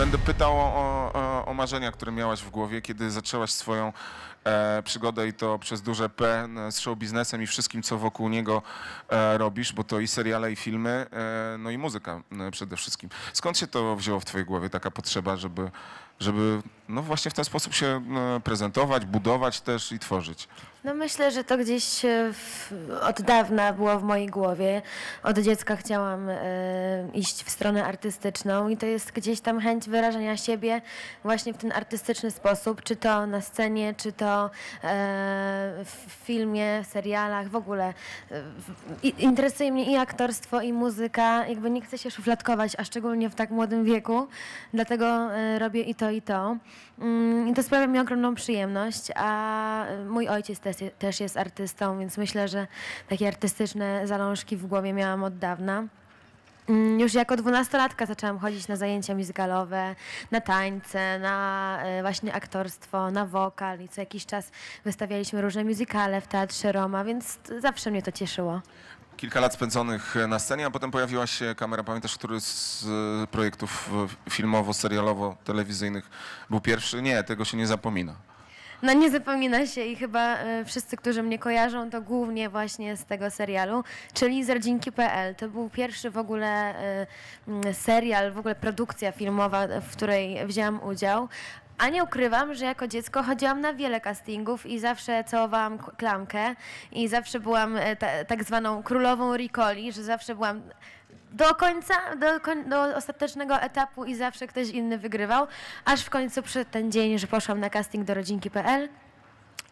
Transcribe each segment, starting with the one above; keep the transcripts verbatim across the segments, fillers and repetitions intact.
Będę pytał o, o, o marzenia, które miałaś w głowie, kiedy zaczęłaś swoją e, przygodę i to przez duże P z show biznesem i wszystkim, co wokół niego e, robisz, bo to i seriale, i filmy, e, no i muzyka e, przede wszystkim. Skąd się to wzięło w twojej głowie, taka potrzeba, żeby, żeby no właśnie w ten sposób się prezentować, budować też i tworzyć? No myślę, że to gdzieś w, od dawna było w mojej głowie. Od dziecka chciałam y, iść w stronę artystyczną i to jest gdzieś tam chęć wyrażania siebie właśnie w ten artystyczny sposób, czy to na scenie, czy to y, w filmie, w serialach, w ogóle. Y, interesuje mnie i aktorstwo, i muzyka, jakby nie chcę się szufladkować, a szczególnie w tak młodym wieku, dlatego y, robię i to, i to. I y, to sprawia mi ogromną przyjemność, a mój ojciec też też jest artystą, więc myślę, że takie artystyczne zalążki w głowie miałam od dawna. Już jako dwunastolatka zaczęłam chodzić na zajęcia muzykalowe, na tańce, na właśnie aktorstwo, na wokal i co jakiś czas wystawialiśmy różne muzykale w Teatrze Roma, więc zawsze mnie to cieszyło. Kilka lat spędzonych na scenie, a potem pojawiła się kamera. Pamiętasz, który z projektów filmowo-serialowo-telewizyjnych był pierwszy? Nie, tego się nie zapomina. No nie zapomina się i chyba wszyscy, którzy mnie kojarzą, to głównie właśnie z tego serialu, czyli z Rodzinki kropka pe el. To był pierwszy w ogóle serial, w ogóle produkcja filmowa, w której wzięłam udział. A nie ukrywam, że jako dziecko chodziłam na wiele castingów i zawsze całowałam klamkę i zawsze byłam ta, tak zwaną królową Ricoli, że zawsze byłam do końca, do, do ostatecznego etapu i zawsze ktoś inny wygrywał, aż w końcu przyszedł ten dzień, że poszłam na casting do Rodzinki kropka pe el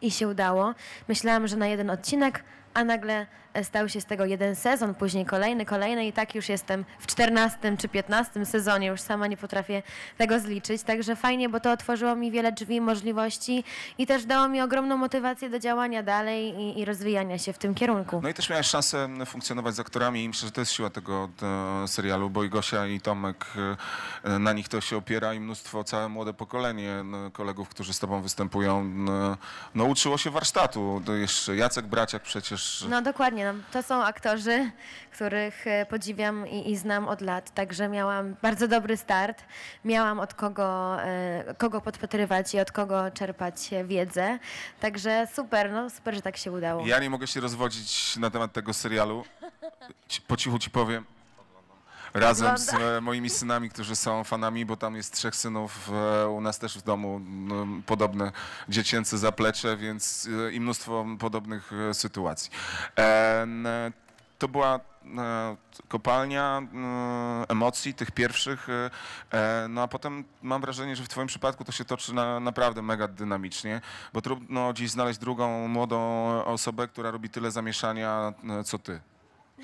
i się udało. Myślałam, że na jeden odcinek, a nagle stał się z tego jeden sezon, później kolejny, kolejny i tak już jestem w czternastym czy piętnastym sezonie, już sama nie potrafię tego zliczyć. Także fajnie, bo to otworzyło mi wiele drzwi, możliwości i też dało mi ogromną motywację do działania dalej i, i rozwijania się w tym kierunku. No i też miałeś szansę funkcjonować z aktorami i myślę, że to jest siła tego serialu, bo i Gosia, i Tomek, na nich to się opiera i mnóstwo, całe młode pokolenie kolegów, którzy z tobą występują, no uczyło się warsztatu. Jeszcze Jacek Braciak przecież. No dokładnie. To są aktorzy, których podziwiam i, i znam od lat, także miałam bardzo dobry start. Miałam od kogo, kogo podpatrywać i od kogo czerpać wiedzę. Także super, no super, że tak się udało. Ja nie mogę się rozwodzić na temat tego serialu. Po cichu ci powiem. Razem z moimi synami, którzy są fanami, bo tam jest trzech synów, u nas też w domu podobne dziecięce zaplecze, więc i mnóstwo podobnych sytuacji. To była kopalnia emocji, tych pierwszych, no a potem mam wrażenie, że w twoim przypadku to się toczy na, naprawdę mega dynamicznie, bo trudno dziś znaleźć drugą młodą osobę, która robi tyle zamieszania, co ty.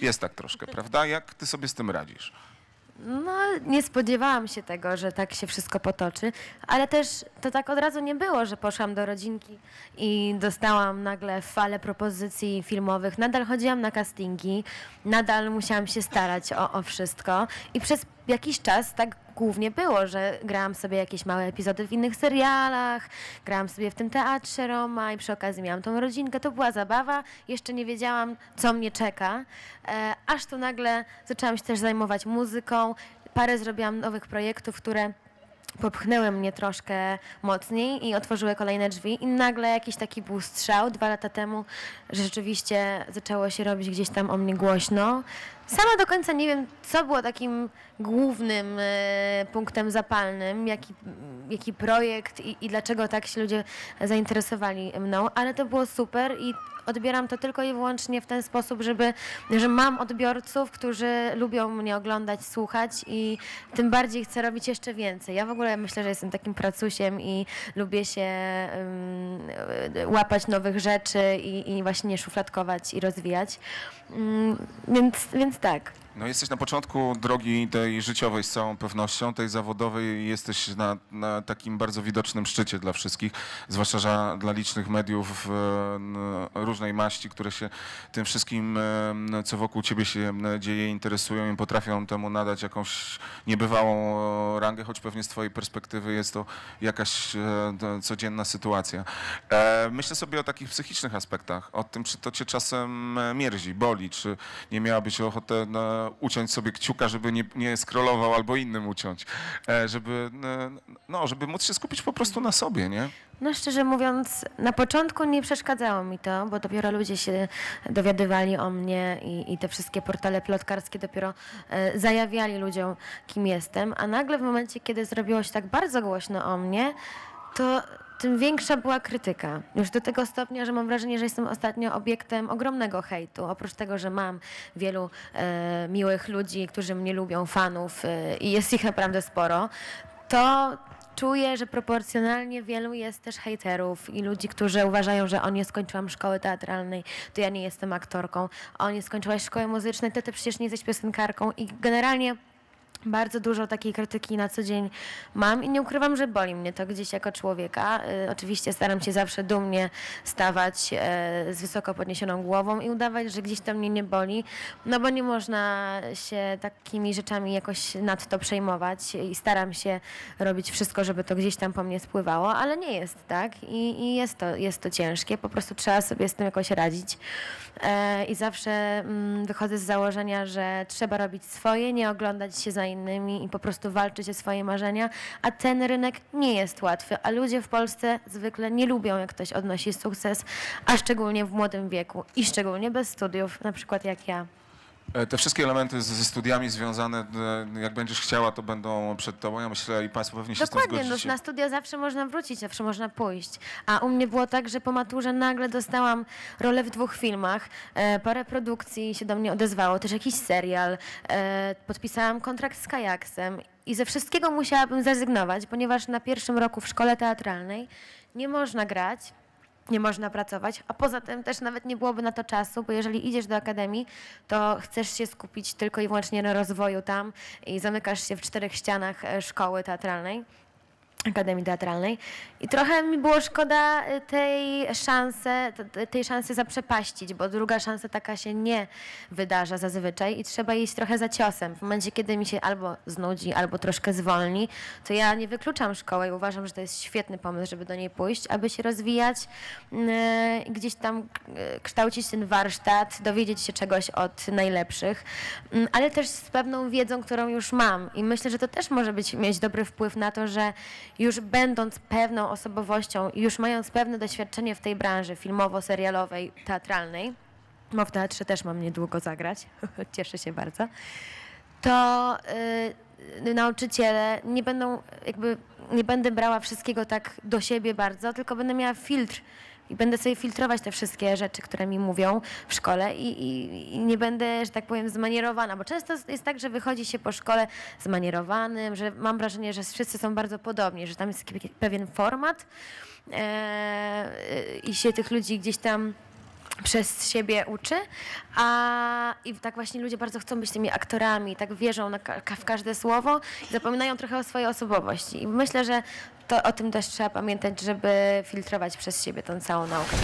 Jest tak troszkę, prawda? Jak ty sobie z tym radzisz? No, nie spodziewałam się tego, że tak się wszystko potoczy, ale też to tak od razu nie było, że poszłam do Rodzinki i dostałam nagle falę propozycji filmowych. Nadal chodziłam na castingi, nadal musiałam się starać o, o wszystko i przez jakiś czas tak głównie było, że grałam sobie jakieś małe epizody w innych serialach, grałam sobie w tym Teatrze Roma i przy okazji miałam tą rodzinkę. To była zabawa, jeszcze nie wiedziałam, co mnie czeka, e, aż tu nagle zaczęłam się też zajmować muzyką. Parę zrobiłam nowych projektów, które popchnęły mnie troszkę mocniej i otworzyły kolejne drzwi i nagle jakiś taki był strzał dwa lata temu, że rzeczywiście zaczęło się robić gdzieś tam o mnie głośno. Sama do końca nie wiem, co było takim głównym punktem zapalnym, jaki, jaki projekt i, i dlaczego tak się ludzie zainteresowali mną, ale to było super i odbieram to tylko i wyłącznie w ten sposób, żeby, że mam odbiorców, którzy lubią mnie oglądać, słuchać i tym bardziej chcę robić jeszcze więcej. Ja w ogóle myślę, że jestem takim pracusiem i lubię się um, łapać nowych rzeczy i, i właśnie szufladkować i rozwijać, um, więc, więc tak. No jesteś na początku drogi tej życiowej z całą pewnością, tej zawodowej jesteś na, na takim bardzo widocznym szczycie dla wszystkich, zwłaszcza że dla licznych mediów e, różnej maści, które się tym wszystkim, e, co wokół ciebie się dzieje, interesują i potrafią temu nadać jakąś niebywałą rangę, choć pewnie z twojej perspektywy jest to jakaś e, codzienna sytuacja. E, myślę sobie o takich psychicznych aspektach, o tym, czy to cię czasem mierzi, boli, czy nie miałabyś ochoty na uciąć sobie kciuka, żeby nie, nie scrollował albo innym uciąć, żeby, no, żeby móc się skupić po prostu na sobie, nie? No szczerze mówiąc, na początku nie przeszkadzało mi to, bo dopiero ludzie się dowiadywali o mnie i, i te wszystkie portale plotkarskie dopiero e, zajawiali ludziom, kim jestem, a nagle w momencie, kiedy zrobiło się tak bardzo głośno o mnie, to tym większa była krytyka. Już do tego stopnia, że mam wrażenie, że jestem ostatnio obiektem ogromnego hejtu. Oprócz tego, że mam wielu e, miłych ludzi, którzy mnie lubią, fanów e, i jest ich naprawdę sporo, to czuję, że proporcjonalnie wielu jest też hejterów i ludzi, którzy uważają, że o nie skończyłam szkoły teatralnej, to ja nie jestem aktorką, o nie skończyłaś szkoły muzycznej, to ty przecież nie jesteś piosenkarką i generalnie bardzo dużo takiej krytyki na co dzień mam i nie ukrywam, że boli mnie to gdzieś jako człowieka. Y, oczywiście staram się zawsze dumnie stawać y, z wysoko podniesioną głową i udawać, że gdzieś to mnie nie boli, no bo nie można się takimi rzeczami jakoś nadto przejmować i staram się robić wszystko, żeby to gdzieś tam po mnie spływało, ale nie jest tak i, i jest, to, jest to ciężkie, po prostu trzeba sobie z tym jakoś radzić y, i zawsze mm, wychodzę z założenia, że trzeba robić swoje, nie oglądać się za innymi i po prostu walczyć o swoje marzenia, a ten rynek nie jest łatwy, a ludzie w Polsce zwykle nie lubią, jak ktoś odnosi sukces, a szczególnie w młodym wieku i szczególnie bez studiów, na przykład jak ja. Te wszystkie elementy ze studiami związane, jak będziesz chciała, to będą przed tobą, ja myślę, i państwo pewnie się z tym zgodzicie. Dokładnie, na studia zawsze można wrócić, zawsze można pójść. A u mnie było tak, że po maturze nagle dostałam rolę w dwóch filmach, e, parę produkcji się do mnie odezwało, też jakiś serial, e, podpisałam kontrakt z Kajaksem i ze wszystkiego musiałabym zrezygnować, ponieważ na pierwszym roku w szkole teatralnej nie można grać, nie można pracować, a poza tym też nawet nie byłoby na to czasu, bo jeżeli idziesz do akademii, to chcesz się skupić tylko i wyłącznie na rozwoju tam i zamykasz się w czterech ścianach szkoły teatralnej, Akademii Teatralnej. I trochę mi było szkoda tej szansy, tej szansy zaprzepaścić, bo druga szansa taka się nie wydarza zazwyczaj i trzeba iść trochę za ciosem. W momencie, kiedy mi się albo znudzi, albo troszkę zwolni, to ja nie wykluczam szkoły i uważam, że to jest świetny pomysł, żeby do niej pójść, aby się rozwijać, gdzieś tam kształcić ten warsztat, dowiedzieć się czegoś od najlepszych, ale też z pewną wiedzą, którą już mam. I myślę, że to też może być, mieć dobry wpływ na to, że już będąc pewną osobowością, już mając pewne doświadczenie w tej branży filmowo-serialowej, teatralnej, bo w teatrze też mam niedługo zagrać, cieszę się bardzo, to y, nauczyciele nie będą, jakby nie będę brała wszystkiego tak do siebie bardzo, tylko będę miała filtr i będę sobie filtrować te wszystkie rzeczy, które mi mówią w szkole i, i, i nie będę, że tak powiem, zmanierowana, bo często jest tak, że wychodzi się po szkole zmanierowanym, że mam wrażenie, że wszyscy są bardzo podobni, że tam jest pewien format e, i się tych ludzi gdzieś tam przez siebie uczy, a i tak właśnie ludzie bardzo chcą być tymi aktorami, tak wierzą na ka w każde słowo i zapominają trochę o swojej osobowości. I myślę, że to o tym też trzeba pamiętać, żeby filtrować przez siebie tę całą naukę.